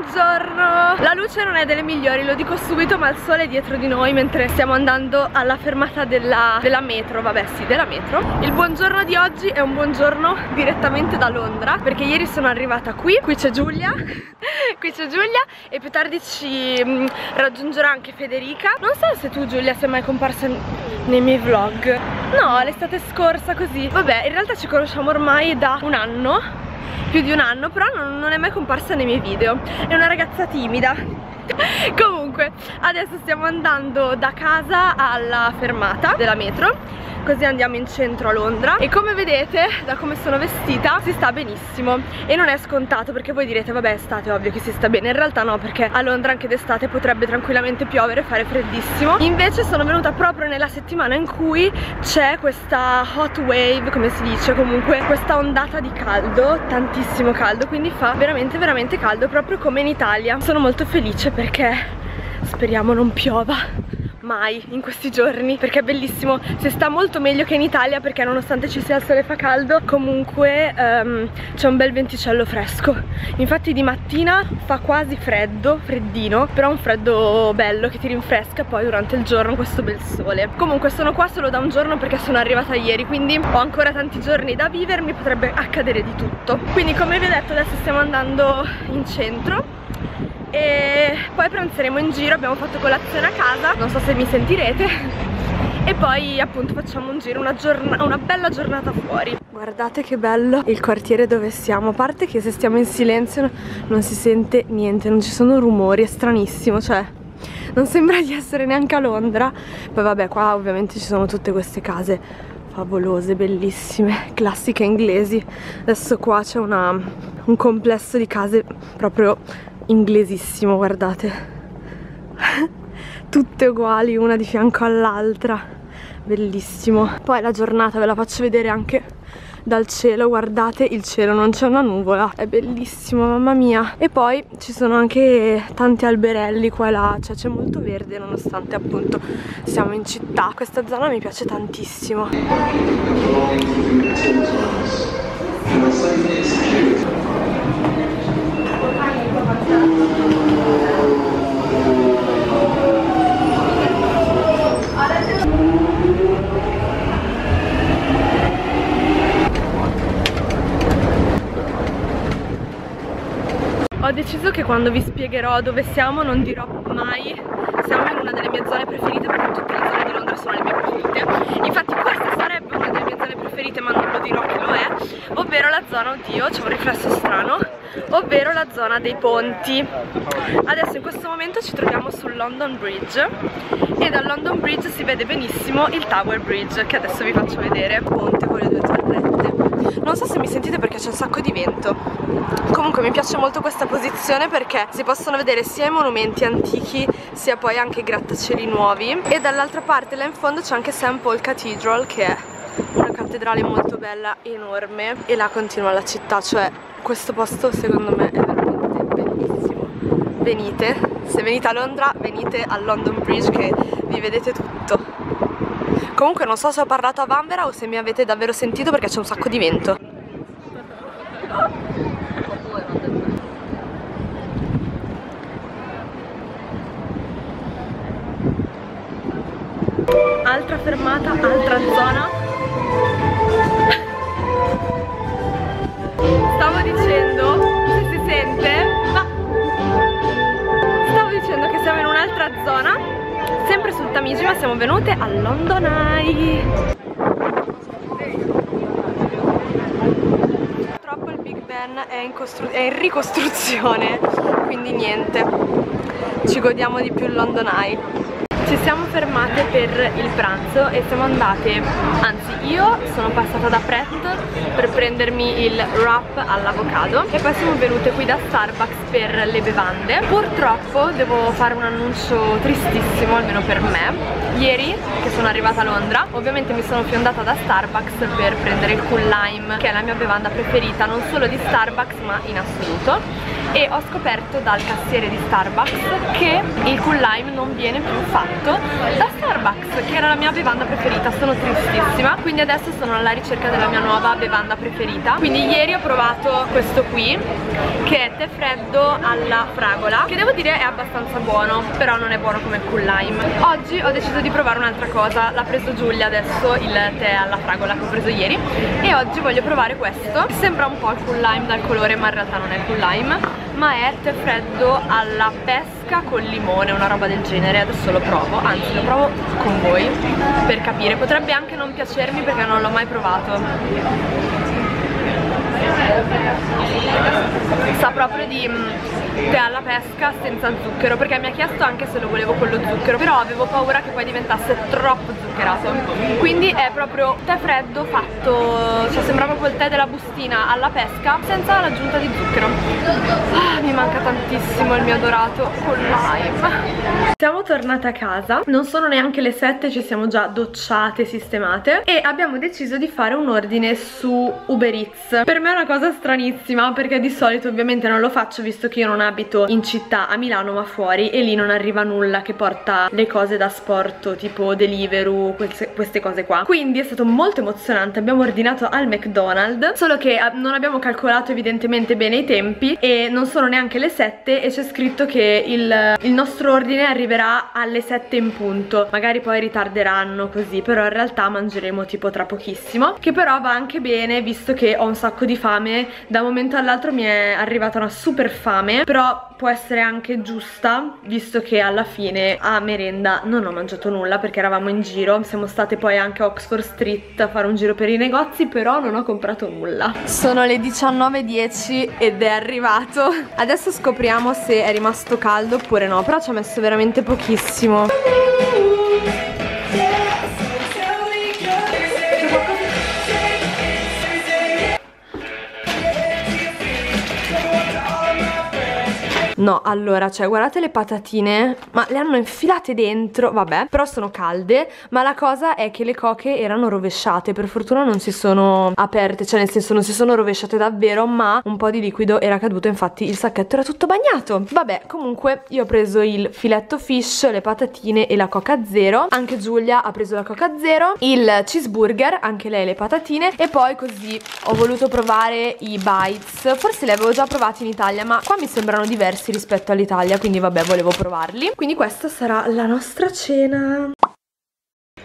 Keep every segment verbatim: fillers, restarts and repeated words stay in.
Buongiorno! La luce non è delle migliori, lo dico subito, ma il sole è dietro di noi mentre stiamo andando alla fermata della, della metro, vabbè sì, della metro. Il buongiorno di oggi è un buongiorno direttamente da Londra, perché ieri sono arrivata qui, qui c'è Giulia, qui c'è Giulia e più tardi ci mh, raggiungerà anche Federica. Non so se tu Giulia sei mai comparsa nei miei vlog, no, l'estate scorsa così. Vabbè, in realtà ci conosciamo ormai da un anno, più di un anno, però non, non è mai comparsa nei miei video. È una ragazza timida. Comunque, adesso stiamo andando da casa alla fermata della metro, così andiamo in centro a Londra. E come vedete, da come sono vestita, si sta benissimo. E non è scontato, perché voi direte, vabbè, estate, ovvio che si sta bene. In realtà no, perché a Londra anche d'estate potrebbe tranquillamente piovere e fare freddissimo. Invece sono venuta proprio nella settimana in cui c'è questa hot wave, come si dice, comunque questa ondata di caldo, tantissimo caldo, quindi fa veramente veramente caldo, proprio come in Italia. Sono molto felice perché speriamo non piova mai in questi giorni, perché è bellissimo. Si sta molto meglio che in Italia, perché nonostante ci sia il sole fa caldo, comunque um, c'è un bel venticello fresco. Infatti di mattina fa quasi freddo, freddino, però un freddo bello che ti rinfresca poi durante il giorno questo bel sole. Comunque sono qua solo da un giorno perché sono arrivata ieri, quindi ho ancora tanti giorni da vivermi, potrebbe accadere di tutto. Quindi come vi ho detto adesso stiamo andando in centro e poi pranzeremo in giro, abbiamo fatto colazione a casa, non so se mi sentirete, e poi appunto facciamo un giro, una, giorn una bella giornata fuori. Guardate che bello il quartiere dove siamo, a parte che se stiamo in silenzio non si sente niente, non ci sono rumori, è stranissimo, cioè non sembra di essere neanche a Londra. Poi vabbè, qua ovviamente ci sono tutte queste case favolose, bellissime, classiche inglesi. Adesso qua c'è un complesso di case proprio inglesissimo, guardate, tutte uguali una di fianco all'altra, bellissimo. Poi la giornata ve la faccio vedere anche dal cielo, guardate il cielo, non c'è una nuvola, è bellissimo, mamma mia. E poi ci sono anche tanti alberelli qua e là, cioè c'è molto verde nonostante appunto siamo in città. Questa zona mi piace tantissimo. Ho deciso che quando vi spiegherò dove siamo non dirò mai siamo in una delle mie zone preferite, perché tutte le zone di Londra sono le mie preferite. Infatti questa sarebbe una delle mie zone preferite, ma non lo dirò che lo è, ovvero la zona, oddio c'è un riflesso strano, ovvero la zona dei ponti. Adesso in questo momento ci troviamo sul London Bridge e dal London Bridge si vede benissimo il Tower Bridge, che adesso vi faccio vedere. Ponte con le due torrette. Non so se mi sentite perché c'è un sacco di vento. Comunque mi piace molto questa posizione perché si possono vedere sia i monumenti antichi sia poi anche i grattacieli nuovi. E dall'altra parte là in fondo c'è anche Saint Paul Cathedral, che è una cattedrale molto bella, enorme, e là continua la città, cioè questo posto secondo me è veramente bellissimo. Venite, se venite a Londra venite al London Bridge che vi vedete tutto. Comunque non so se ho parlato a vanvera o se mi avete davvero sentito perché c'è un sacco di vento. Altra fermata, altra zona. Stavo dicendo, se si sente, ma stavo dicendo che siamo in un'altra zona, sempre sul Tamigi, ma siamo venute al London Eye. Purtroppo il Big Ben è in, è in ricostruzione, quindi niente, ci godiamo di più il London Eye. Ci siamo fermate per il pranzo e siamo andate, anzi io sono passata da Pret per prendermi il wrap all'avocado e poi siamo venute qui da Starbucks per le bevande. Purtroppo devo fare un annuncio tristissimo, almeno per me. Ieri che sono arrivata a Londra ovviamente mi sono fiondata da Starbucks per prendere il Cool Lime, che è la mia bevanda preferita non solo di Starbucks ma in assoluto. e ho scoperto dal cassiere di Starbucks che il Cool Lime non viene più fatto da Starbucks, che era la mia bevanda preferita. Sono tristissima, quindi adesso sono alla ricerca della mia nuova bevanda preferita. Quindi ieri ho provato questo qui, che è tè freddo alla fragola, che devo dire è abbastanza buono, però non è buono come Cool Lime. Oggi ho deciso di provare un'altra cosa, l'ha preso Giulia adesso il tè alla fragola che ho preso ieri, e oggi voglio provare questo. Sembra un po' il Cool Lime dal colore, ma in realtà non è il Cool Lime, ma è tè freddo alla pesca con limone, una roba del genere. Adesso lo provo, anzi lo provo con voi per capire. Potrebbe anche non piacermi perché non l'ho mai provato. Sa proprio di tè alla pesca senza zucchero, perché mi ha chiesto anche se lo volevo con lo zucchero, però avevo paura che poi diventasse troppo zuccherato. Quindi è proprio tè freddo fatto, cioè sembrava proprio il tè della bustina alla pesca senza l'aggiunta di zucchero. Ah, mi manca tantissimo il mio adorato Cool Lime. Siamo tornate a casa, non sono neanche le sette, ci siamo già docciate, sistemate, e abbiamo deciso di fare un ordine su Uber Eats. Per me è una cosa stranissima, perché di solito ovviamente non lo faccio, visto che io non abito in città a Milano ma fuori, e lì non arriva nulla che porta le cose da sport tipo Deliveroo, queste cose qua. Quindi è stato molto emozionante, abbiamo ordinato al McDonald's, solo che non abbiamo calcolato evidentemente bene i tempi e non sono neanche le sette, e c'è scritto che il, il nostro ordine arriverà alle sette in punto. Magari poi ritarderanno così, però in realtà mangeremo tipo tra pochissimo, che però va anche bene visto che ho un sacco di fame. Da un momento all'altro mi è arrivata una super fame, però può essere anche giusta, visto che alla fine a merenda non ho mangiato nulla perché eravamo in giro. Siamo state poi anche a Oxford Street a fare un giro per i negozi, però non ho comprato nulla. Sono le diciannove e dieci ed è arrivato. Adesso scopriamo se è rimasto caldo oppure no, però ci ha messo veramente pochissimo. No, allora, cioè, guardate le patatine, ma le hanno infilate dentro, vabbè, però sono calde. Ma la cosa è che le coche erano rovesciate, per fortuna non si sono aperte, cioè nel senso non si sono rovesciate davvero, ma un po' di liquido era caduto, infatti il sacchetto era tutto bagnato. Vabbè, comunque io ho preso il filetto fish, le patatine e la coca zero. Anche Giulia ha preso la coca zero, il cheeseburger, anche lei le patatine. E poi così ho voluto provare i bites, forse li avevo già provati in Italia, ma qua mi sembrano diversi rispetto all'Italia, quindi vabbè, volevo provarli. Quindi questa sarà la nostra cena.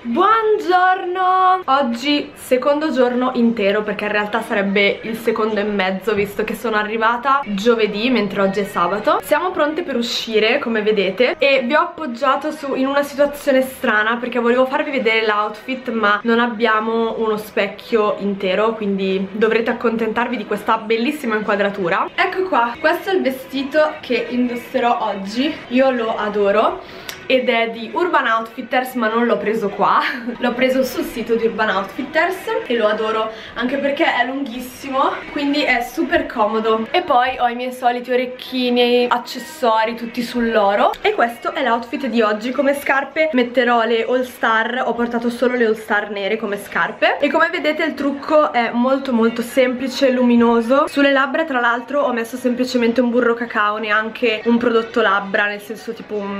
Buongiorno! Oggi secondo giorno intero, perché in realtà sarebbe il secondo e mezzo, visto che sono arrivata giovedì, mentre oggi è sabato. Siamo pronte per uscire, come vedete, e vi ho appoggiato su, in una situazione strana, perché volevo farvi vedere l'outfit, ma non abbiamo uno specchio intero, quindi dovrete accontentarvi di questa bellissima inquadratura. Ecco qua, questo è il vestito che indosserò oggi, io lo adoro, ed è di Urban Outfitters, ma non l'ho preso qua, l'ho preso sul sito di Urban Outfitters, e lo adoro anche perché è lunghissimo, quindi è super comodo. E poi ho i miei soliti orecchini, accessori tutti sull'oro, e questo è l'outfit di oggi. Come scarpe metterò le All Star, ho portato solo le All Star nere come scarpe, e come vedete il trucco è molto molto semplice, luminoso. Sulle labbra tra l'altro ho messo semplicemente un burro cacao, neanche un prodotto labbra, nel senso tipo un,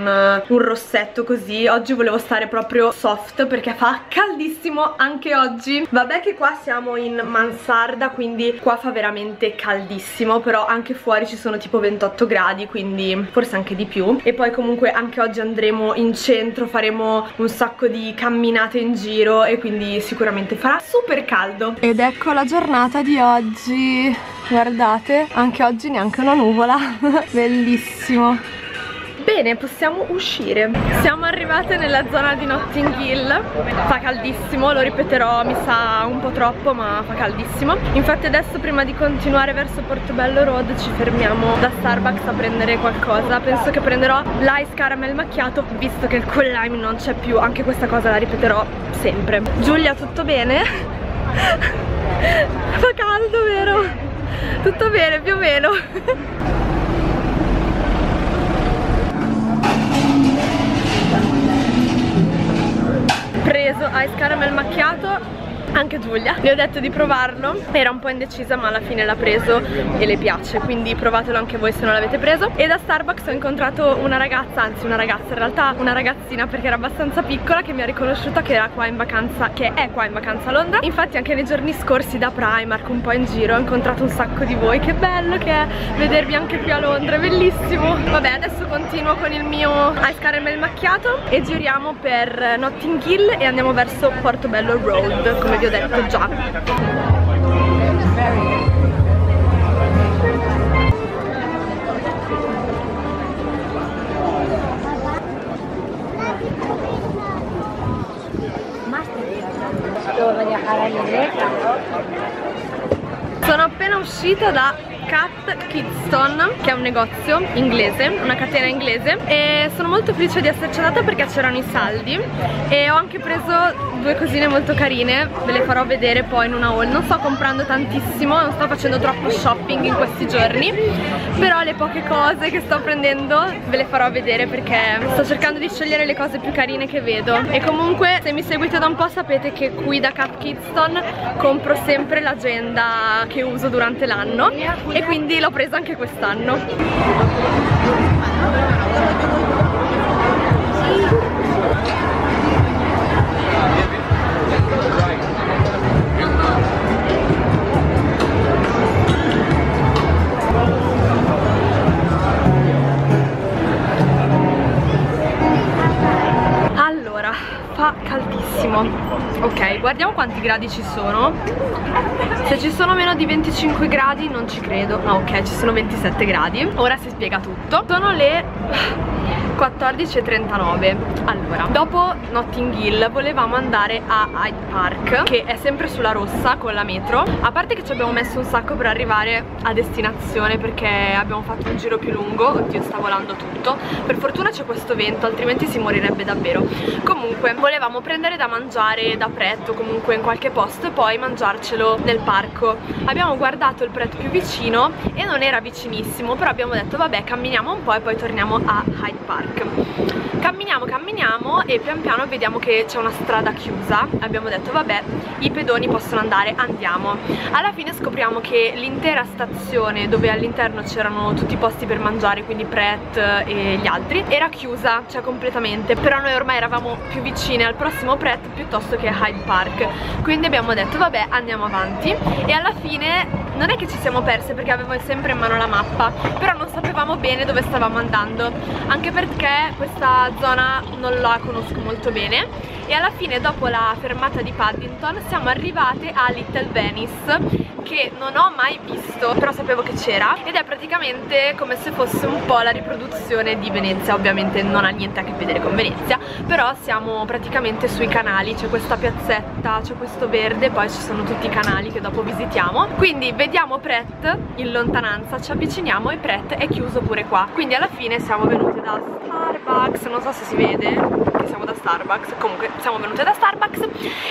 un rosso rossetto così. Oggi volevo stare proprio soft perché fa caldissimo anche oggi. Vabbè che qua siamo in mansarda, quindi qua fa veramente caldissimo, però anche fuori ci sono tipo ventotto gradi, quindi forse anche di più. E poi comunque anche oggi andremo in centro, faremo un sacco di camminate in giro, e quindi sicuramente farà super caldo. Ed ecco la giornata di oggi, guardate, anche oggi neanche una nuvola. Bellissimo. Bene, possiamo uscire. Siamo arrivate nella zona di Notting Hill. Fa caldissimo, lo ripeterò mi sa un po' troppo, ma fa caldissimo. Infatti adesso prima di continuare verso Portobello Road ci fermiamo da Starbucks a prendere qualcosa. Penso che prenderò l'ice caramel macchiato, visto che il Cool Lime non c'è più. Anche questa cosa la ripeterò sempre. Giulia, tutto bene? Fa caldo, vero? Tutto bene, più o meno. Preso ice caramel macchiato anche Giulia. Le ho detto di provarlo, era un po' indecisa ma alla fine l'ha preso e le piace, quindi provatelo anche voi se non l'avete preso. E da Starbucks ho incontrato una ragazza, anzi una ragazza in realtà una ragazzina perché era abbastanza piccola, che mi ha riconosciuta che era qua in vacanza, che è qua in vacanza a Londra. Infatti anche nei giorni scorsi da Primark un po' in giro ho incontrato un sacco di voi, che bello che è vedervi anche qui a Londra, è bellissimo. Vabbè, adesso continuo con il mio ice caramel macchiato e giriamo per Notting Hill e andiamo verso Portobello Road, come vi ho detto già. Sono appena uscita da Cath Kidston, che è un negozio inglese, una catena inglese, e sono molto felice di esserci andata perché c'erano i saldi e ho anche preso due cosine molto carine, ve le farò vedere poi in una haul. Non sto comprando tantissimo, non sto facendo troppo shopping in questi giorni, però le poche cose che sto prendendo ve le farò vedere perché sto cercando di scegliere le cose più carine che vedo. E comunque se mi seguite da un po' sapete che qui da Cath Kidston compro sempre l'agenda che uso durante l'anno e quindi l'ho presa anche quest'anno. Allora, fa caldissimo. Ok, guardiamo quanti gradi ci sono. Se ci sono meno di venticinque gradi non ci credo. Ah, ok, ci sono ventisette gradi. Ora si spiega tutto. Sono le quattordici e trentanove. Allora, dopo Notting Hill volevamo andare a Hyde Park, che è sempre sulla rossa con la metro. A parte che ci abbiamo messo un sacco per arrivare a destinazione perché abbiamo fatto un giro più lungo. Oddio, sta volando tutto. Per fortuna c'è questo vento, altrimenti si morirebbe davvero. Comunque volevamo prendere da mangiare da Pret o comunque in qualche posto e poi mangiarcelo nel parco. Abbiamo guardato il Pret più vicino e non era vicinissimo, però abbiamo detto vabbè, camminiamo un po' e poi torniamo a Hyde Park. Camminiamo, camminiamo e pian piano vediamo che c'è una strada chiusa. Abbiamo detto vabbè, i pedoni possono andare, andiamo. Alla fine scopriamo che l'intera stazione, dove all'interno c'erano tutti i posti per mangiare, quindi Pret e gli altri, era chiusa, cioè completamente. Però noi ormai eravamo più vicine al prossimo Pret piuttosto che a Hyde Park, quindi abbiamo detto vabbè, andiamo avanti. E alla fine non è che ci siamo perse perché avevo sempre in mano la mappa, però non sapevamo bene dove stavamo andando, anche perché questa zona non la conosco molto bene. E alla fine, dopo la fermata di Paddington, siamo arrivate a Little Venice, che non ho mai visto, però sapevo che c'era, ed è praticamente come se fosse un po' la riproduzione di Venezia. Ovviamente non ha niente a che vedere con Venezia, però siamo praticamente sui canali, c'è questa piazzetta, c'è questo verde, poi ci sono tutti i canali che dopo visitiamo. Quindi vediamo Pret in lontananza, ci avviciniamo e Pret è chiuso pure qua, quindi alla fine siamo venute da Starbucks, non so se si vede che siamo da Starbucks, comunque siamo venute da Starbucks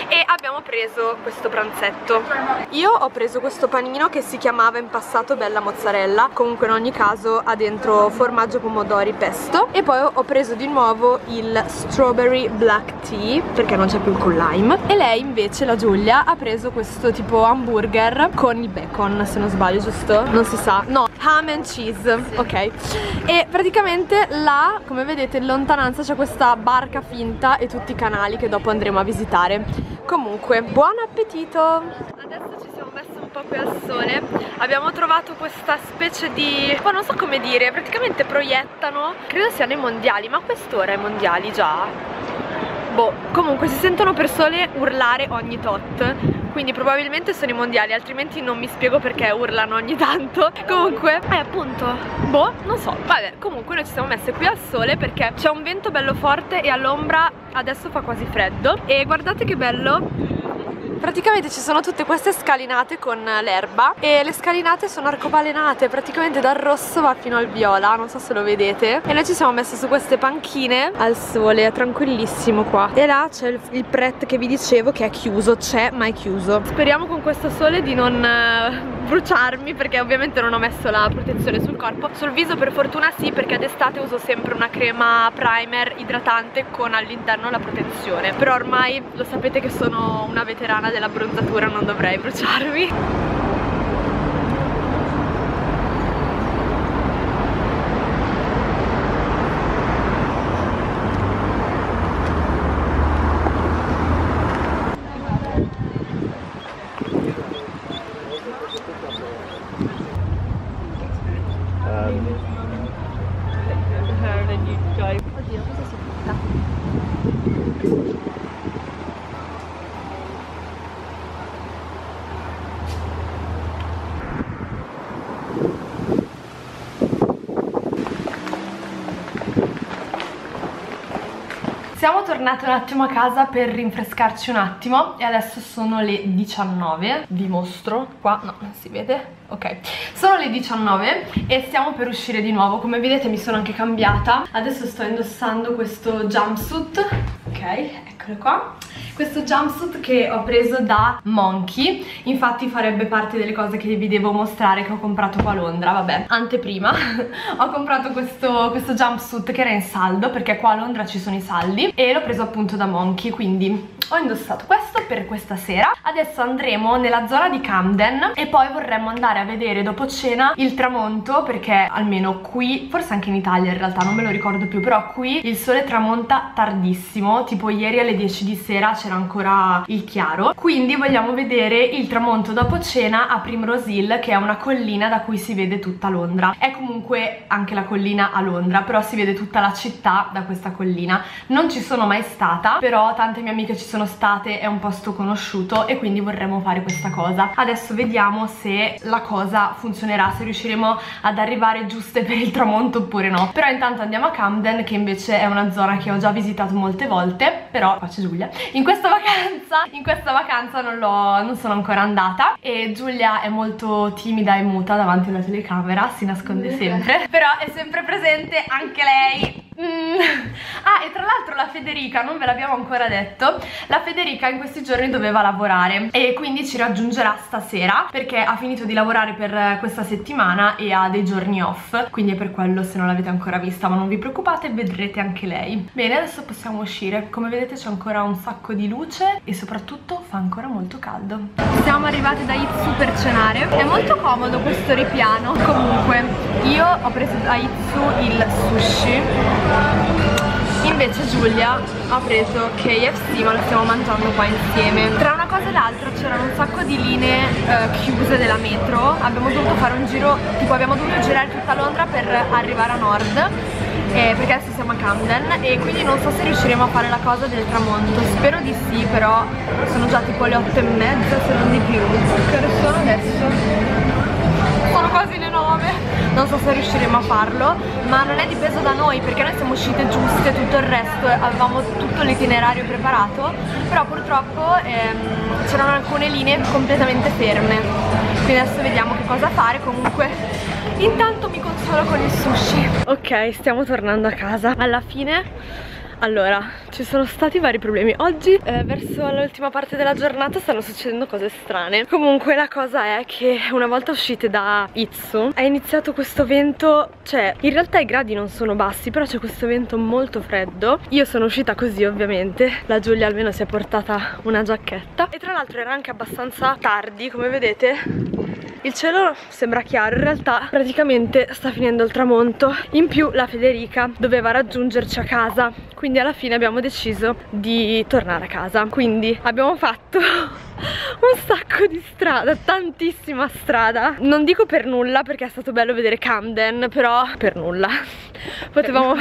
e abbiamo preso questo pranzetto. Io ho preso questo panino che si chiamava in passato Bella Mozzarella, comunque in ogni caso ha dentro formaggio, pomodori, pesto, e poi ho preso di nuovo il strawberry black tea perché non c'è più il Cool Lime, e lei invece, la Giulia, ha preso questo tipo hamburger con il bacon, se non sbaglio, giusto? Non si sa, no, ham and cheese, sì. Ok, e praticamente là, come vedete in lontananza, c'è questa barca finta e tutti i canali che dopo andremo a visitare. Comunque, buon appetito! Adesso ci siamo messi un po' qui al sole, abbiamo trovato questa specie di, oh, non so come dire, praticamente proiettano, credo siano i mondiali, ma a quest'ora i mondiali già? Boh, comunque si sentono persone urlare ogni tot, quindi probabilmente sono i mondiali, altrimenti non mi spiego perché urlano ogni tanto. Comunque, eh, appunto, boh, non so, vabbè, comunque noi ci siamo messe qui al sole perché c'è un vento bello forte e all'ombra adesso fa quasi freddo. E guardate che bello, praticamente ci sono tutte queste scalinate con l'erba e le scalinate sono arcobalenate, praticamente dal rosso va fino al viola, non so se lo vedete. E noi ci siamo messi su queste panchine al sole, è tranquillissimo qua. E là c'è il, il Pret che vi dicevo che è chiuso, c'è ma è chiuso. Speriamo con questo sole di non bruciarmi, perché ovviamente non ho messo la protezione sul corpo. Sul viso per fortuna sì, perché d'estate uso sempre una crema primer idratante con all'interno la protezione. Però ormai lo sapete che sono una veterana della bronzatura, non dovrei bruciarmi. Siamo tornate un attimo a casa per rinfrescarci un attimo e adesso sono le diciannove. Vi mostro qua, no, non si vede? Ok, sono le diciannove e stiamo per uscire di nuovo. Come vedete mi sono anche cambiata. Adesso sto indossando questo jumpsuit. Ok, eccolo qua. Questo jumpsuit che ho preso da Monki. Infatti farebbe parte delle cose che vi devo mostrare che ho comprato qua a Londra. Vabbè, anteprima ho comprato questo, questo jumpsuit che era in saldo, perché qua a Londra ci sono i saldi, e l'ho preso appunto da Monki. Quindi ho indossato questo per questa sera. Adesso andremo nella zona di Camden e poi vorremmo andare a vedere dopo cena il tramonto, perché almeno qui, forse anche in Italia in realtà, non me lo ricordo più, però qui il sole tramonta tardissimo. Tipo ieri alle dieci di sera c'era ancora il chiaro. Quindi vogliamo vedere il tramonto dopo cena a Primrose Hill, che è una collina da cui si vede tutta Londra. È comunque anche la collina a Londra, però si vede tutta la città da questa collina. Non ci sono mai stata, però tante mie amiche ci sono state, è un posto conosciuto e quindi vorremmo fare questa cosa. Adesso vediamo se la cosa funzionerà, se riusciremo ad arrivare giuste per il tramonto oppure no. Però intanto andiamo a Camden, che invece è una zona che ho già visitato molte volte, però qua c'è Giulia. In questa vacanza, in questa vacanza non, non sono ancora andata, e Giulia è molto timida e muta davanti alla telecamera, si nasconde sempre, però è sempre presente anche lei. Mm. Ah, e tra l'altro la Federica, non ve l'abbiamo ancora detto, la Federica in questi giorni doveva lavorare e quindi ci raggiungerà stasera, perché ha finito di lavorare per questa settimana e ha dei giorni off, quindi è per quello se non l'avete ancora vista, ma non vi preoccupate, vedrete anche lei. Bene, adesso possiamo uscire. Come vedete c'è ancora un sacco di luce e soprattutto fa ancora molto caldo. Siamo arrivate da Itsu per cenare. È molto comodo questo ripiano. Comunque io ho preso da Itsu il sushi, invece Giulia ha preso K F C, ma lo stiamo mangiando qua insieme. Tra una cosa e l'altra c'erano un sacco di linee eh, chiuse della metro. Abbiamo dovuto fare un giro, tipo abbiamo dovuto girare tutta Londra per arrivare a nord, eh, perché adesso siamo a Camden e quindi non so se riusciremo a fare la cosa del tramonto. Spero di sì, però sono già tipo le otto e mezza, se non di più. Che ore sono adesso? Sono quasi le nove. Non so se riusciremo a farlo, ma non è dipeso da noi, perché noi siamo uscite giuste, tutto il resto avevamo tutto l'itinerario preparato, però purtroppo ehm, c'erano alcune linee completamente ferme. Quindi adesso vediamo che cosa fare. Comunque intanto mi consolo con il sushi. Ok, stiamo tornando a casa. Alla fine, allora, ci sono stati vari problemi. Oggi, eh, verso l'ultima parte della giornata, stanno succedendo cose strane. Comunque la cosa è che una volta uscite da Itsu è iniziato questo vento. Cioè, in realtà i gradi non sono bassi, però c'è questo vento molto freddo. Io sono uscita così ovviamente. La Giulia almeno si è portata una giacchetta. E tra l'altro era anche abbastanza tardi, come vedete. Il cielo sembra chiaro, in realtà praticamente sta finendo il tramonto. In più la Federica doveva raggiungerci a casa, quindi alla fine abbiamo deciso di tornare a casa. Quindi abbiamo fatto un sacco di strada, tantissima strada. Non dico per nulla, perché è stato bello vedere Camden, però per nulla. Potevamo,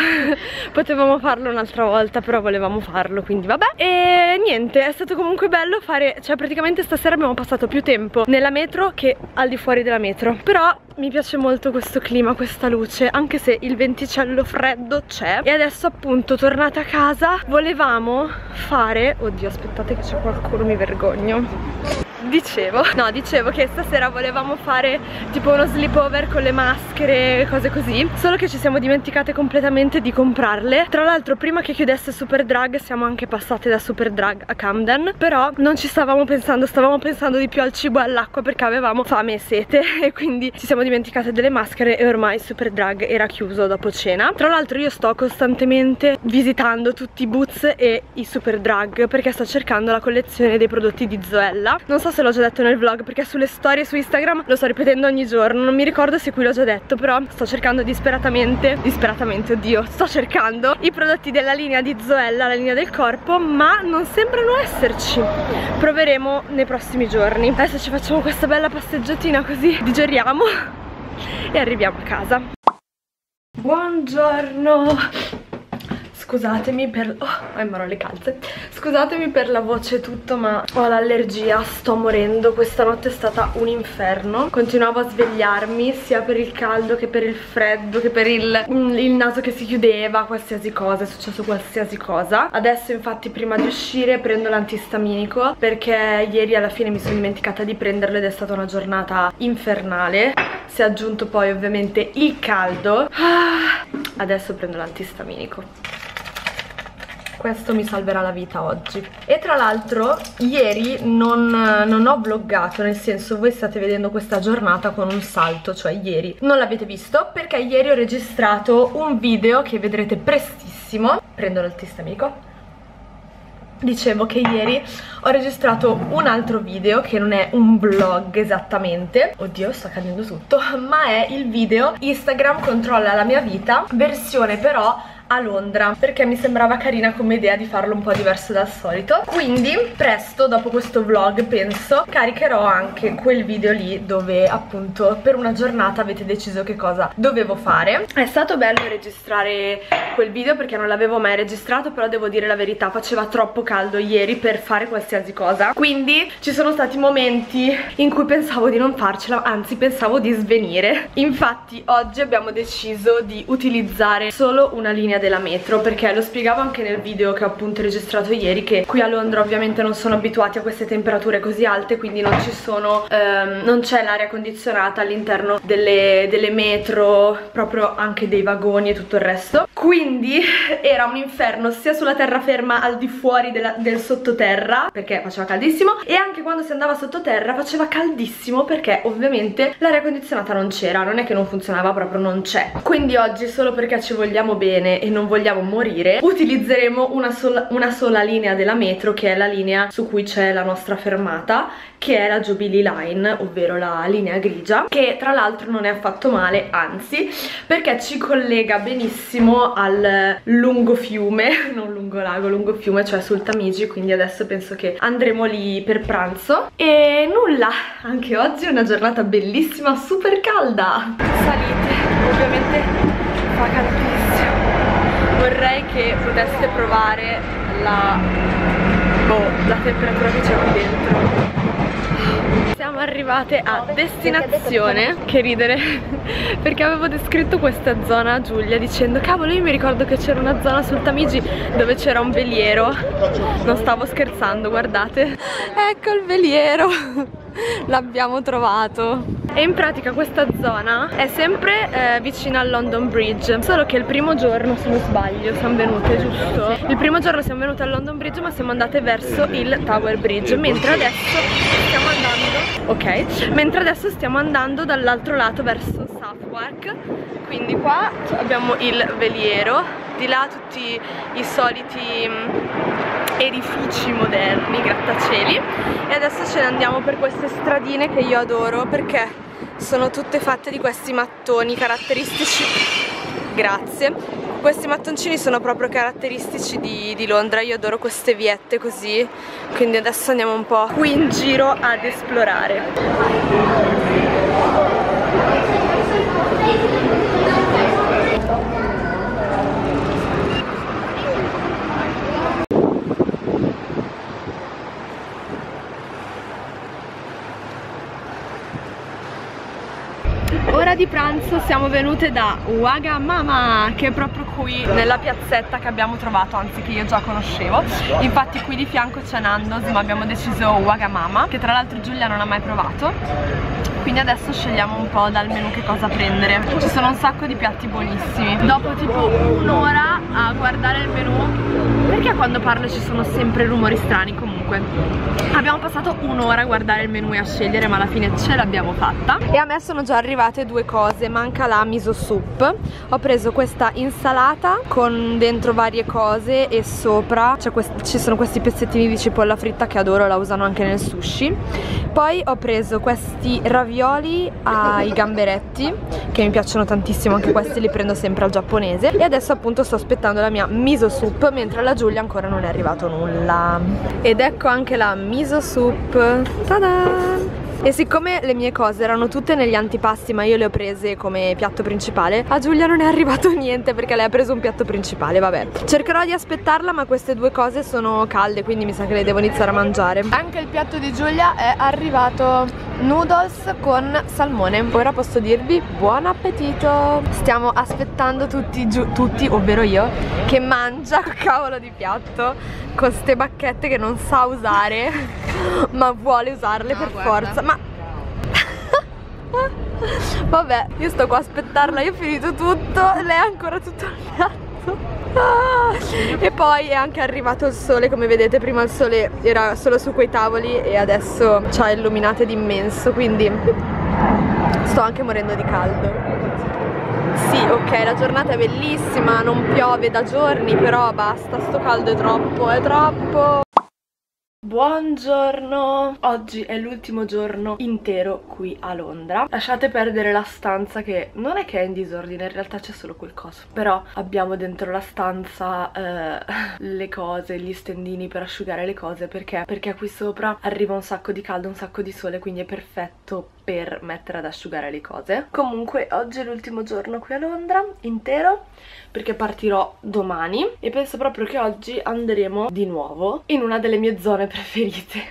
potevamo farlo un'altra volta, però volevamo farlo, quindi vabbè. E niente, è stato comunque bello fare, cioè praticamente stasera abbiamo passato più tempo nella metro che al di fuori della metro. Però mi piace molto questo clima, questa luce, anche se il venticello freddo c'è. E adesso appunto, tornate a casa, volevamo fare... Oddio, aspettate che c'è qualcuno, mi vergogno. dicevo? No, dicevo che stasera volevamo fare tipo uno sleepover con le maschere, cose così, solo che ci siamo dimenticate completamente di comprarle. Tra l'altro, prima che chiudesse Superdrug siamo anche passate da Superdrug a Camden, però non ci stavamo pensando, stavamo pensando di più al cibo e all'acqua perché avevamo fame e sete e quindi ci siamo dimenticate delle maschere e ormai Superdrug era chiuso dopo cena. Tra l'altro io sto costantemente visitando tutti i Boots e i Superdrug perché sto cercando la collezione dei prodotti di Zoella. Non so se l'ho già detto nel vlog perché sulle storie su Instagram lo sto ripetendo ogni giorno, non mi ricordo se qui l'ho già detto, però sto cercando disperatamente, disperatamente oddio, sto cercando i prodotti della linea di Zoella, la linea del corpo, ma non sembrano esserci. Proveremo nei prossimi giorni. Adesso ci facciamo questa bella passeggiatina così digeriamo e arriviamo a casa. Buongiorno! Scusatemi per... oh, in mano le calze. Scusatemi per la voce e tutto, ma ho l'allergia, sto morendo. Questa notte è stata un inferno. Continuavo a svegliarmi sia per il caldo che per il freddo, che per il, il naso che si chiudeva, qualsiasi cosa, è successo qualsiasi cosa. Adesso infatti prima di uscire prendo l'antistaminico perché ieri alla fine mi sono dimenticata di prenderlo ed è stata una giornata infernale. Si è aggiunto poi ovviamente il caldo. Ah, adesso prendo l'antistaminico. Questo mi salverà la vita oggi. E tra l'altro ieri non, non ho vloggato, nel senso voi state vedendo questa giornata con un salto, cioè ieri non l'avete visto perché ieri ho registrato un video che vedrete prestissimo. Prendo l'antistaminico. Dicevo che ieri ho registrato un altro video che non è un vlog esattamente, oddio sta cadendo tutto, ma è il video Instagram controlla la mia vita, versione però a Londra, perché mi sembrava carina come idea di farlo un po' diverso dal solito. Quindi presto, dopo questo vlog penso, caricherò anche quel video lì dove appunto per una giornata avete deciso che cosa dovevo fare. È stato bello registrare quel video perché non l'avevo mai registrato, però devo dire la verità, faceva troppo caldo ieri per fare qualsiasi cosa, quindi ci sono stati momenti in cui pensavo di non farcela, anzi pensavo di svenire. Infatti oggi abbiamo deciso di utilizzare solo una linea della metro, perché lo spiegavo anche nel video che ho appunto registrato ieri, che qui a Londra ovviamente non sono abituati a queste temperature così alte, quindi non ci sono ehm, non c'è l'aria condizionata all'interno delle, delle metro, proprio anche dei vagoni e tutto il resto, quindi era un inferno sia sulla terraferma al di fuori della, del sottoterra perché faceva caldissimo, e anche quando si andava sottoterra faceva caldissimo perché ovviamente l'aria condizionata non c'era, non è che non funzionava, proprio non c'è. Quindi oggi, solo perché ci vogliamo bene e non vogliamo morire, utilizzeremo una sola, una sola linea della metro, che è la linea su cui c'è la nostra fermata, che è la Jubilee Line, ovvero la linea grigia, che tra l'altro non è affatto male, anzi, perché ci collega benissimo al lungo fiume, non lungo lago, lungo fiume, cioè sul Tamigi. Quindi adesso penso che andremo lì per pranzo e nulla, anche oggi è una giornata bellissima, super calda. Salite, ovviamente fa caldissimo. Vorrei che poteste provare la, boh, la temperatura che c'è qui dentro. Siamo arrivate a destinazione. Che ridere, perché avevo descritto questa zona a Giulia dicendo cavolo, io mi ricordo che c'era una zona sul Tamigi dove c'era un veliero. Non stavo scherzando, guardate. Ecco il veliero, l'abbiamo trovato. E in pratica questa zona è sempre eh, vicina al London Bridge, solo che il primo giorno, se non sbaglio, siamo venute, giusto? Il primo giorno siamo venute al London Bridge, ma siamo andate verso il Tower Bridge, mentre adesso stiamo andando, ok, mentre adesso stiamo andando dall'altro lato verso Southwark. Quindi qua abbiamo il veliero, di là tutti i soliti edifici moderni, grattacieli, e adesso ce ne andiamo per queste stradine che io adoro perché sono tutte fatte di questi mattoni caratteristici. Grazie. Questi mattoncini sono proprio caratteristici di, di Londra, io adoro queste viette così, quindi adesso andiamo un po' qui in giro ad esplorare. di pranzo siamo venute da Wagamama, che è proprio qui nella piazzetta che abbiamo trovato, anzi che io già conoscevo. Infatti qui di fianco c'è Nando's, ma abbiamo deciso Wagamama, che tra l'altro Giulia non ha mai provato. Quindi adesso scegliamo un po' dal menu che cosa prendere. Ci sono un sacco di piatti buonissimi. Dopo tipo un'ora a guardare il menu, perché quando parlo ci sono sempre rumori strani, comunque abbiamo passato un'ora a guardare il menu e a scegliere, ma alla fine ce l'abbiamo fatta. E a me sono già arrivate due cose, manca la miso soup. Ho preso questa insalata con dentro varie cose e sopra c'è ci sono questi pezzettini di cipolla fritta che adoro, la usano anche nel sushi. Poi ho preso questi ravioli ai gamberetti che mi piacciono tantissimo, anche questi li prendo sempre al giapponese. E adesso appunto sto aspettando la mia miso soup, mentre alla Giulia ancora non è arrivato nulla. Ed ecco anche la miso soup, tada! E siccome le mie cose erano tutte negli antipasti, ma io le ho prese come piatto principale, a Giulia non è arrivato niente perché lei ha preso un piatto principale. Vabbè, cercherò di aspettarla, ma queste due cose sono calde, quindi mi sa che le devo iniziare a mangiare. Anche il piatto di Giulia è arrivato, noodles con salmone. Ora posso dirvi buon appetito. Stiamo aspettando tutti, giu tutti ovvero io, che mangia cavolo di piatto con ste bacchette che non sa usare ma vuole usarle, no, per guarda. forza. Ma vabbè, io sto qua a aspettarla, io ho finito tutto, lei ha ancora tutto il piatto. Ah, e poi è anche arrivato il sole, come vedete prima il sole era solo su quei tavoli e adesso ci ha illuminate d'immenso, quindi sto anche morendo di caldo. Sì, ok, la giornata è bellissima, non piove da giorni, però basta, sto caldo è troppo, è troppo. Buongiorno, oggi è l'ultimo giorno intero qui a Londra. Lasciate perdere la stanza, che non è che è in disordine, in realtà c'è solo quel coso. Però abbiamo dentro la stanza eh, le cose, gli stendini per asciugare le cose. Perché? Perché qui sopra arriva un sacco di caldo, un sacco di sole, quindi è perfetto per mettere ad asciugare le cose. Comunque oggi è l'ultimo giorno qui a Londra intero, perché partirò domani e penso proprio che oggi andremo di nuovo in una delle mie zone preferite.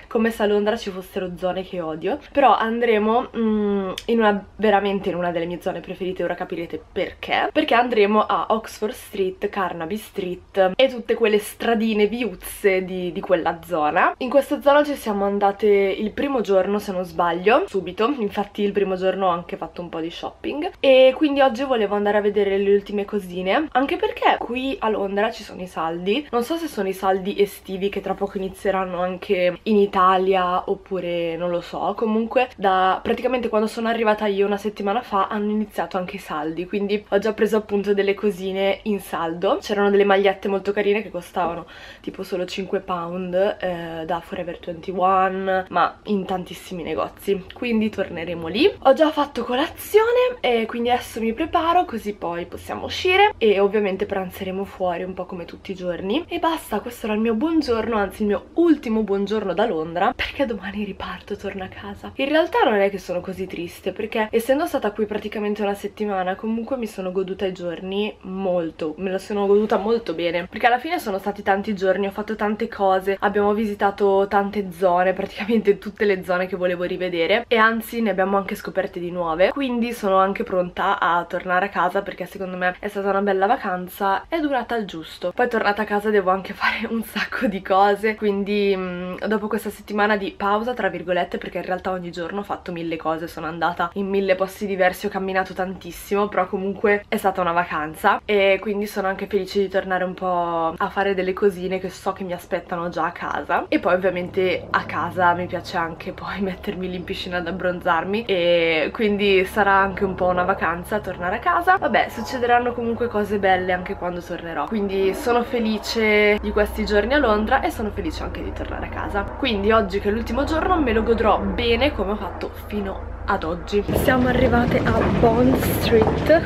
Come se a Londra ci fossero zone che odio, però andremo mm, in una, veramente in una delle mie zone preferite. Ora capirete perché. Perché andremo a Oxford Street, Carnaby Street e tutte quelle stradine viuzze di, di quella zona. In questa zona ci siamo andate il primo giorno, se non sbaglio, subito. Infatti il primo giorno ho anche fatto un po' di shopping e quindi oggi volevo andare a vedere le ultime cosine, anche perché qui a Londra ci sono i saldi. Non so se sono i saldi estivi che tra poco inizieranno anche in Italia oppure non lo so. Comunque da praticamente quando sono arrivata io una settimana fa hanno iniziato anche i saldi, quindi ho già preso appunto delle cosine in saldo. C'erano delle magliette molto carine che costavano tipo solo cinque pound eh, da Forever ventuno, ma in tantissimi negozi, quindi torneremo lì. Ho già fatto colazione e quindi adesso mi preparo così poi possiamo uscire e ovviamente pranzeremo fuori un po' come tutti i giorni. E basta, questo era il mio buongiorno, anzi il mio ultimo buongiorno da Londra, perché domani riparto, torno a casa. In realtà non è che sono così triste, perché essendo stata qui praticamente una settimana comunque mi sono goduta i giorni molto, me la sono goduta molto bene, perché alla fine sono stati tanti giorni, ho fatto tante cose, abbiamo visitato tante zone, praticamente tutte le zone che volevo rivedere e anzi ne abbiamo anche scoperte di nuove, quindi sono anche pronta a tornare a casa perché secondo me è stata una bella vacanza, è durata al giusto. Poi tornata a casa devo anche fare un sacco di cose, quindi dopo questa settimana di pausa tra virgolette, perché in realtà ogni giorno ho fatto mille cose, sono andata in mille posti diversi, ho camminato tantissimo, però comunque è stata una vacanza e quindi sono anche felice di tornare un po' a fare delle cosine che so che mi aspettano già a casa. E poi ovviamente a casa mi piace anche poi mettermi lì in piscina ad abbronzarmi e quindi sarà anche un po' una vacanza tornare a casa. Vabbè, succederanno comunque cose belle anche quando tornerò, quindi sono felice di questi giorni a Londra e sono felice anche di tornare a casa. Quindi oggi che è l'ultimo giorno me lo godrò bene come ho fatto fino ad oggi. Siamo arrivate a Bond Street,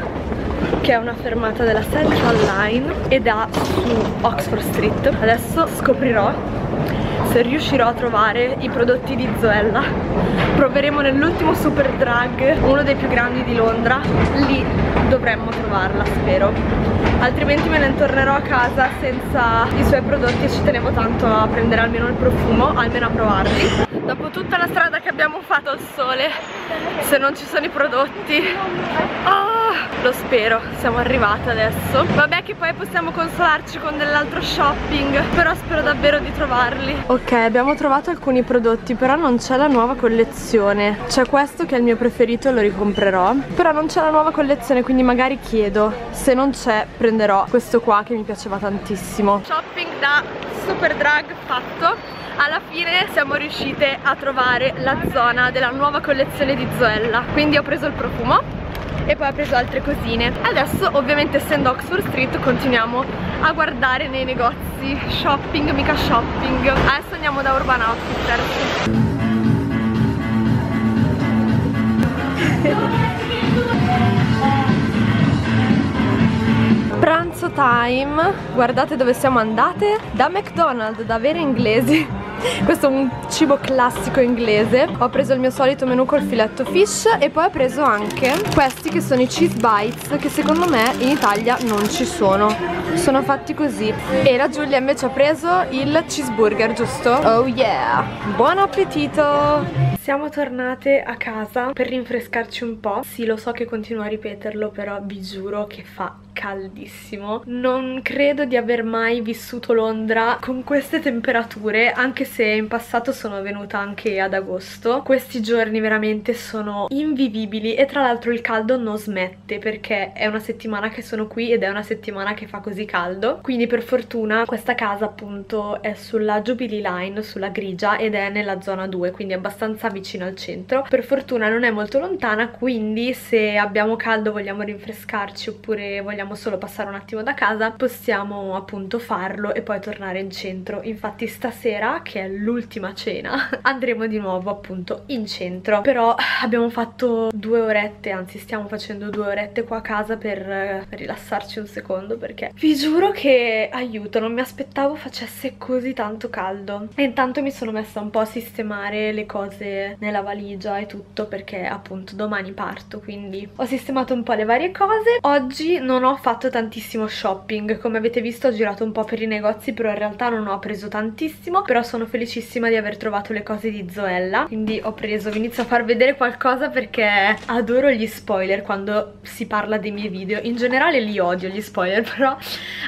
che è una fermata della Central Line ed è su Oxford Street. Adesso scoprirò se riuscirò a trovare i prodotti di Zoella. Proveremo nell'ultimo Superdrug, uno dei più grandi di Londra. Lì dovremmo trovarla, spero. Altrimenti me ne tornerò a casa senza i suoi prodotti e ci tenevo tanto a prendere almeno il profumo, almeno a provarli. Dopo tutta la strada che abbiamo fatto al sole, se non ci sono i prodotti... Oh, lo spero, siamo arrivate adesso. Vabbè che poi possiamo consolarci con dell'altro shopping, però spero davvero di trovarli. Ok, abbiamo trovato alcuni prodotti, però non c'è la nuova collezione. C'è questo che è il mio preferito e lo ricomprerò, però non c'è la nuova collezione, quindi magari chiedo. Se non c'è prenderò questo qua che mi piaceva tantissimo. Shopping da Superdrug fatto. Alla fine siamo riuscite a trovare la zona della nuova collezione di Zoella. Quindi ho preso il profumo e poi ho preso altre cosine. Adesso ovviamente, essendo Oxford Street, continuiamo a guardare nei negozi shopping, mica shopping. Adesso andiamo da Urban Outfitters. Pranzo time. Guardate dove siamo andate. Da McDonald's, da vere inglesi. Questo è un cibo classico inglese. Ho preso il mio solito menù col filetto fish e poi ho preso anche questi che sono i cheese bites, che secondo me in Italia non ci sono. Sono fatti così. E la Giulia invece ha preso il cheeseburger, giusto? Oh yeah! Buon appetito! Siamo tornate a casa per rinfrescarci un po'. Sì, lo so che continuo a ripeterlo, però vi giuro che fa caldissimo. Non credo di aver mai vissuto Londra con queste temperature, anche se in passato sono venuta anche ad agosto. Questi giorni veramente sono invivibili e tra l'altro il caldo non smette, perché è una settimana che sono qui ed è una settimana che fa così caldo. Quindi per fortuna questa casa appunto è sulla Jubilee Line, sulla grigia, ed è nella zona due, quindi è abbastanza vicino al centro. Per fortuna non è molto lontana, quindi se abbiamo caldo, vogliamo rinfrescarci oppure vogliamo solo passare un attimo da casa, possiamo appunto farlo e poi tornare in centro. Infatti stasera, che è l'ultima cena, andremo di nuovo appunto in centro. Però abbiamo fatto due orette, anzi stiamo facendo due orette qua a casa per rilassarci un secondo, perché vi giuro che, aiuto, non mi aspettavo facesse così tanto caldo. E intanto mi sono messa un po' a sistemare le cose nella valigia e tutto, perché appunto domani parto, quindi ho sistemato un po' le varie cose. Oggi non ho fatto tantissimo shopping, come avete visto ho girato un po' per i negozi, però in realtà non ho preso tantissimo. Però sono felicissima di aver trovato le cose di Zoella, quindi ho preso, vi inizio a far vedere qualcosa perché adoro gli spoiler quando si parla dei miei video. In generale li odio gli spoiler, però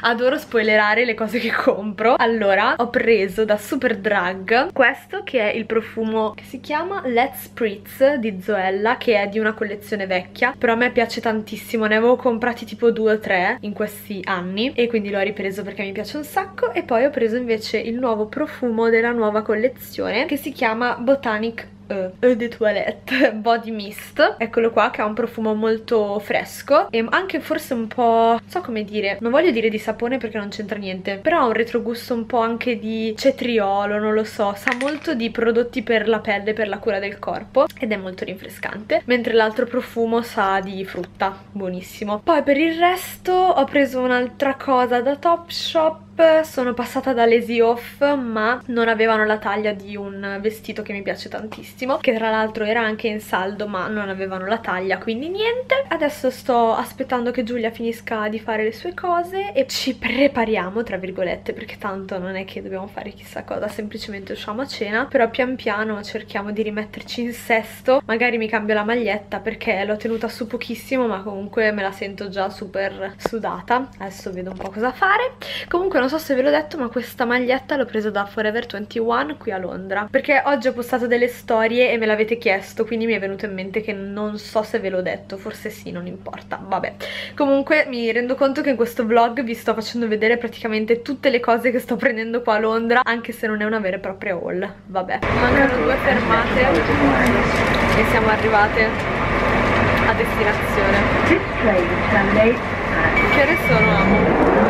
adoro spoilerare le cose che compro. Allora ho preso da Superdrug questo che è il profumo che si chiama Let's Spritz di Zoella, che è di una collezione vecchia, però a me piace tantissimo. Ne avevo comprati tipo due o tre in questi anni e quindi l'ho ripreso perché mi piace un sacco. E poi ho preso invece il nuovo profumo della nuova collezione che si chiama Botanic Uh, Eau de Toilette Body Mist. Eccolo qua, che ha un profumo molto fresco e anche forse un po', non so come dire, non voglio dire di sapone perché non c'entra niente, però ha un retrogusto un po' anche di cetriolo, non lo so. Sa molto di prodotti per la pelle, per la cura del corpo, ed è molto rinfrescante. Mentre l'altro profumo sa di frutta, buonissimo. Poi per il resto ho preso un'altra cosa da Topshop. Sono passata da Lazy Off, ma non avevano la taglia di un vestito che mi piace tantissimo, che tra l'altro era anche in saldo, ma non avevano la taglia, quindi niente. Adesso sto aspettando che Giulia finisca di fare le sue cose e ci prepariamo, tra virgolette, perché tanto non è che dobbiamo fare chissà cosa, semplicemente usciamo a cena. Però pian piano cerchiamo di rimetterci in sesto. Magari mi cambio la maglietta perché l'ho tenuta su pochissimo, ma comunque me la sento già super sudata. Adesso vedo un po' cosa fare. Comunque non Non so se ve l'ho detto, ma questa maglietta l'ho presa da Forever ventuno qui a Londra, perché oggi ho postato delle storie e me l'avete chiesto, quindi mi è venuto in mente che non so se ve l'ho detto, forse sì, non importa, vabbè. Comunque mi rendo conto che in questo vlog vi sto facendo vedere praticamente tutte le cose che sto prendendo qua a Londra, anche se non è una vera e propria haul, vabbè. Mancano due fermate e siamo arrivate a destinazione. Che ore sono, amo?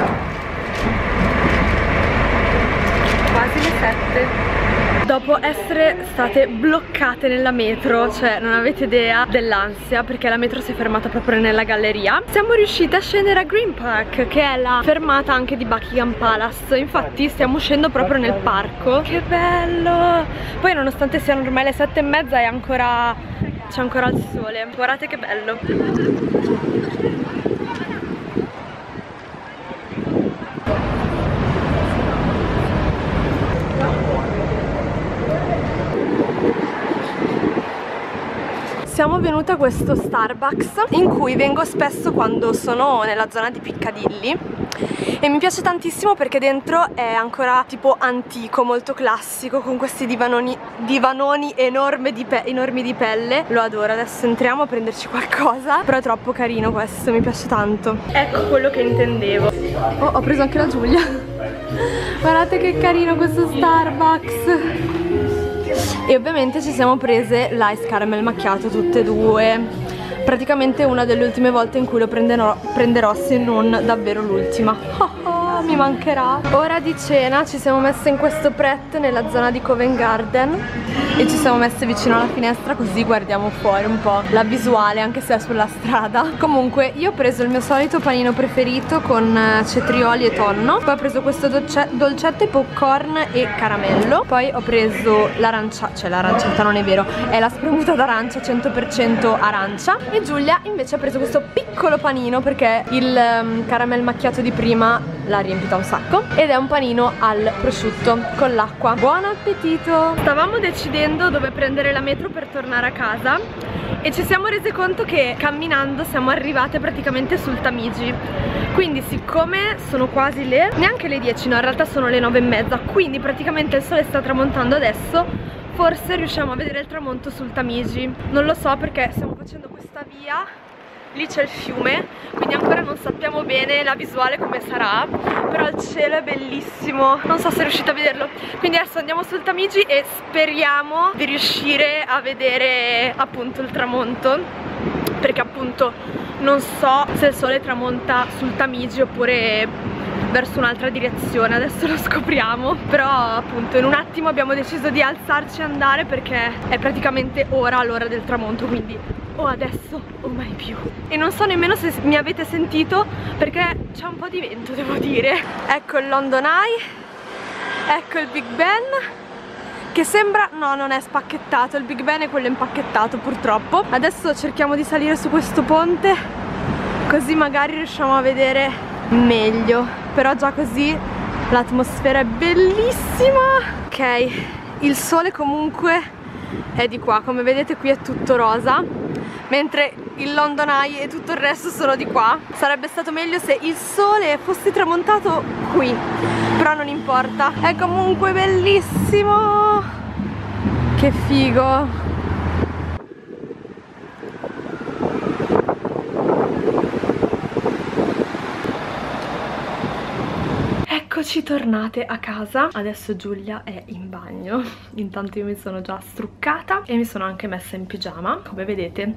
Quasi le sette. dopo essere state bloccate nella metro, cioè non avete idea dell'ansia, perché la metro si è fermata proprio nella galleria. Siamo riuscite a scendere a Green Park, che è la fermata anche di Buckingham Palace. Infatti stiamo uscendo proprio nel parco. Che bello! Poi nonostante siano ormai le sette e mezza è ancora... c'è ancora il sole. Guardate che bello! Siamo venuti a questo Starbucks in cui vengo spesso quando sono nella zona di Piccadilly e mi piace tantissimo perché dentro è ancora tipo antico, molto classico, con questi divanoni, divanoni enormi di, pe enormi di pelle. Lo adoro. Adesso entriamo a prenderci qualcosa, però è troppo carino questo, mi piace tanto. Ecco quello che intendevo. Oh, ho preso anche la Giulia. Guardate che carino questo Starbucks. E ovviamente ci siamo prese l'ice caramel macchiato tutte e due. Praticamente una delle ultime volte in cui lo prenderò, prenderò se non davvero l'ultima. Oh, oh, mi mancherà. Ora di cena ci siamo messe in questo Pret nella zona di Covent Garden e ci siamo messe vicino alla finestra così guardiamo fuori un po' la visuale, anche se è sulla strada. Comunque io ho preso il mio solito panino preferito con cetrioli e tonno. Poi ho preso questo dolcetto e popcorn e caramello. Poi ho preso l'arancia, cioè l'aranciata non è vero, è la spremuta d'arancia, cento per cento arancia. E Giulia invece ha preso questo piccolo panino perché il um, caramel macchiato di prima l'ha riempita un sacco. Ed è un panino al prosciutto con l'acqua. Buon appetito! Stavamo decidendo dove prendere la metro per tornare a casa e ci siamo rese conto che camminando siamo arrivate praticamente sul Tamigi, quindi siccome sono quasi le... neanche le dieci, no, in realtà sono le nove e mezza, quindi praticamente il sole sta tramontando adesso, forse riusciamo a vedere il tramonto sul Tamigi, non lo so perché stiamo facendo questa via, lì c'è il fiume, quindi ancora non sappiamo bene la visuale come sarà, però il cielo è bellissimo, non so se riuscite a vederlo. Quindi adesso andiamo sul Tamigi e speriamo di riuscire a vedere appunto il tramonto, perché appunto non so se il sole tramonta sul Tamigi oppure verso un'altra direzione, adesso lo scopriamo. Però appunto in un attimo abbiamo deciso di alzarci e andare perché è praticamente ora l'ora del tramonto, quindi o adesso o mai più. E non so nemmeno se mi avete sentito perché c'è un po' di vento, devo dire. Ecco il London Eye, ecco il Big Ben, che sembra... no, non è spacchettato, il Big Ben è quello impacchettato purtroppo. Adesso cerchiamo di salire su questo ponte così magari riusciamo a vedere meglio, però già così l'atmosfera è bellissima. Ok, il sole comunque è di qua, come vedete qui è tutto rosa, mentre il London Eye e tutto il resto sono di qua. Sarebbe stato meglio se il sole fosse tramontato qui, però non importa, è comunque bellissimo. Che figo. Eccoci tornate a casa. Adesso Giulia è in bagno, intanto io mi sono già struccata e mi sono anche messa in pigiama. Come vedete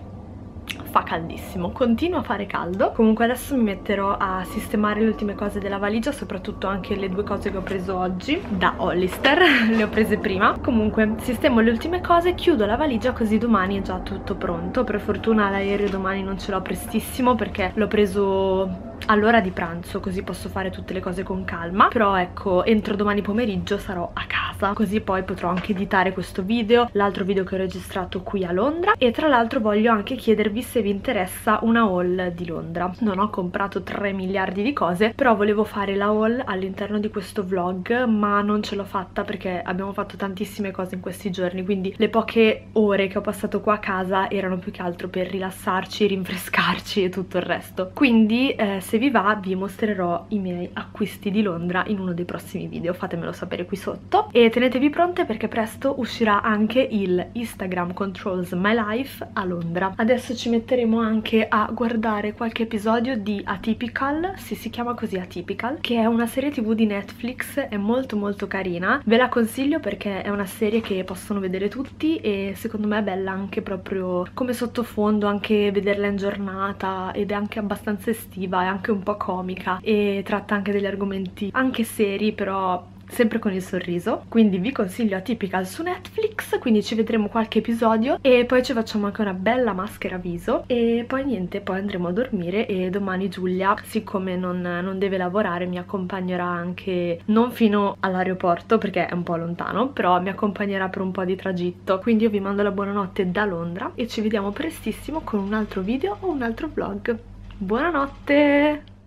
fa caldissimo, continua a fare caldo. Comunque adesso mi metterò a sistemare le ultime cose della valigia, soprattutto anche le due cose che ho preso oggi da Hollister, le ho prese prima. Comunque sistemo le ultime cose, chiudo la valigia così domani è già tutto pronto. Per fortuna l'aereo domani non ce l'ho prestissimo perché l'ho preso all'ora di pranzo, così posso fare tutte le cose con calma. Però ecco, entro domani pomeriggio sarò a casa, così poi potrò anche editare questo video, l'altro video che ho registrato qui a Londra. E tra l'altro voglio anche chiedervi se vi interessa una haul di Londra. Non ho comprato tre miliardi di cose, però volevo fare la haul all'interno di questo vlog, ma non ce l'ho fatta perché abbiamo fatto tantissime cose in questi giorni, quindi le poche ore che ho passato qua a casa erano più che altro per rilassarci, rinfrescarci e tutto il resto. Quindi eh, se vi va vi mostrerò i miei acquisti di Londra in uno dei prossimi video, fatemelo sapere qui sotto e tenetevi pronte perché presto uscirà anche il Instagram Controls My Life a Londra. Adesso ci metteremo anche a guardare qualche episodio di Atypical, sì, si chiama così Atypical, che è una serie tv di Netflix, è molto molto carina, ve la consiglio perché è una serie che possono vedere tutti e secondo me è bella anche proprio come sottofondo, anche vederla in giornata, ed è anche abbastanza estiva, è anche un po' comica e tratta anche degli argomenti anche seri, però sempre con il sorriso. Quindi vi consiglio Atypical su Netflix, quindi ci vedremo qualche episodio e poi ci facciamo anche una bella maschera viso e poi niente, poi andremo a dormire e domani Giulia, siccome non, non deve lavorare, mi accompagnerà anche, non fino all'aeroporto perché è un po' lontano, però mi accompagnerà per un po' di tragitto. Quindi io vi mando la buonanotte da Londra e ci vediamo prestissimo con un altro video o un altro vlog. Buonanotte!